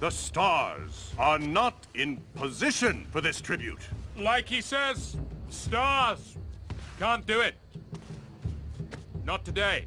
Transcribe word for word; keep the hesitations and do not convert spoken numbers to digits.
The stars are not in position for this tribute. Like he says, stars can't do it. Not today.